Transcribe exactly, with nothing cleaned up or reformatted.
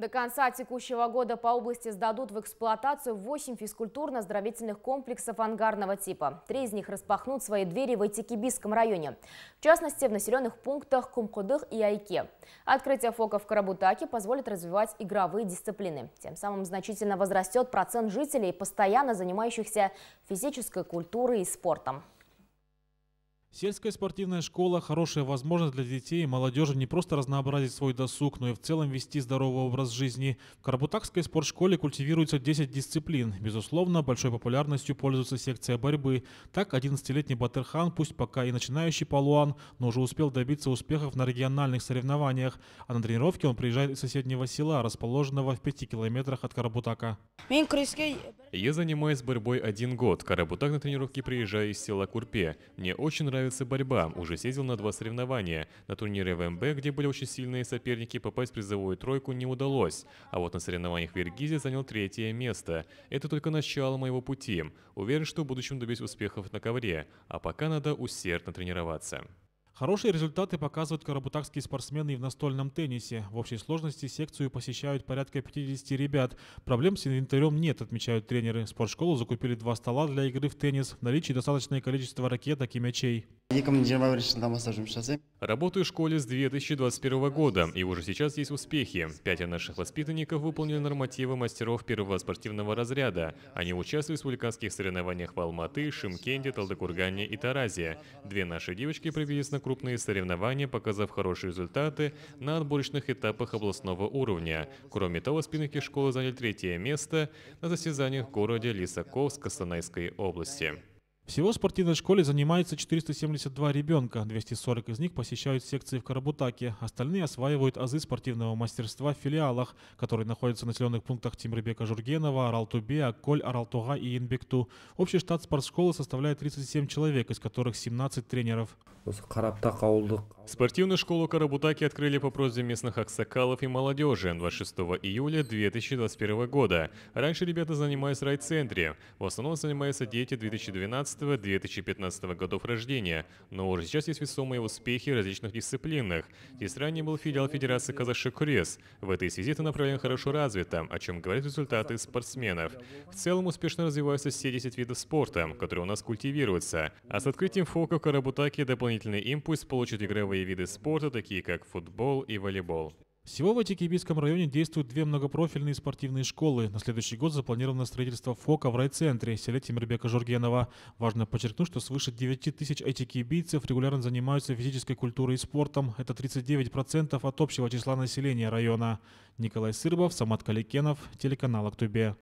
До конца текущего года по области сдадут в эксплуатацию восемь физкультурно-оздоровительных комплексов ангарного типа. Три из них распахнут свои двери в Айтекебийском районе, в частности в населенных пунктах Кумкудык и Айке. Открытие ФОКа в Карабутаке позволит развивать игровые дисциплины. Тем самым значительно возрастет процент жителей, постоянно занимающихся физической культурой и спортом. Сельская спортивная школа – хорошая возможность для детей и молодежи не просто разнообразить свой досуг, но и в целом вести здоровый образ жизни. В Карабутакской спортшколе культивируются десять дисциплин. Безусловно, большой популярностью пользуется секция борьбы. Так, одиннадцатилетний Батырхан, пусть пока и начинающий палуан, но уже успел добиться успехов на региональных соревнованиях. А на тренировки он приезжает из соседнего села, расположенного в пяти километрах от Карабутака. Я занимаюсь борьбой один год. Карабутак на тренировки приезжаю из села Курпе. Мне очень нравится. Нравится борьба. Уже съездил на два соревнования. На турнире в МБ, где были очень сильные соперники, попасть в призовую тройку не удалось. А вот на соревнованиях в Иргизе занял третье место. Это только начало моего пути. Уверен, что в будущем добьюсь успехов на ковре. А пока надо усердно тренироваться. Хорошие результаты показывают карабутакские спортсмены и в настольном теннисе. В общей сложности секцию посещают порядка пятидесяти ребят. Проблем с инвентарем нет, отмечают тренеры. Спортшколу закупили два стола для игры в теннис. В наличии достаточное количество ракеток и мячей. Работаю в школе с две тысячи двадцать первого года, и уже сейчас есть успехи. Пятеро наших воспитанников выполнили нормативы мастеров первого спортивного разряда. Они участвуют в республиканских соревнованиях в Алматы, Шимкенте, Талдыкургане и Таразе. Две наши девочки привелись на крупные соревнования, показав хорошие результаты на отборочных этапах областного уровня. Кроме того, спинники школы заняли третье место на состязаниях в городе Лисаковск Костанайской области. Всего в спортивной школе занимается четыреста семьдесят два ребенка, двести сорок из них посещают секции в Карабутаке, остальные осваивают азы спортивного мастерства в филиалах, которые находятся в населенных пунктах Тимребека-Жургенова, Аралтубе, Акколь, Аралтуга и Инбекту. Общий штат спортшколы составляет тридцать семь человек, из которых семнадцать тренеров. Спортивную школу Карабутаки открыли по просьбе местных аксакалов и молодежи двадцать шестого июля две тысячи двадцать первого года. Раньше ребята занимались в райцентре. В основном занимаются дети две тысячи двенадцатого — две тысячи пятнадцатого годов рождения. Но уже сейчас есть весомые успехи в различных дисциплинах. Здесь ранее был филиал Федерации Казакши Курес. В этой связи это направление хорошо развито, о чем говорят результаты спортсменов. В целом успешно развиваются все десять видов спорта, которые у нас культивируются. А с открытием ФОКа в Карабутаке дополнительный импульс получат игровые виды спорта, такие как футбол и волейбол. Всего в Айтекебийском районе действуют две многопрофильные спортивные школы. На следующий год запланировано строительство ФОКа в райцентре, в селе Тимребека-Жургенова. Важно подчеркнуть, что свыше девяти тысяч айтекебийцев регулярно занимаются физической культурой и спортом. Это тридцать девять процентов от общего числа населения района. Николай Сырбов, Самат Каликенов, телеканал Актобе.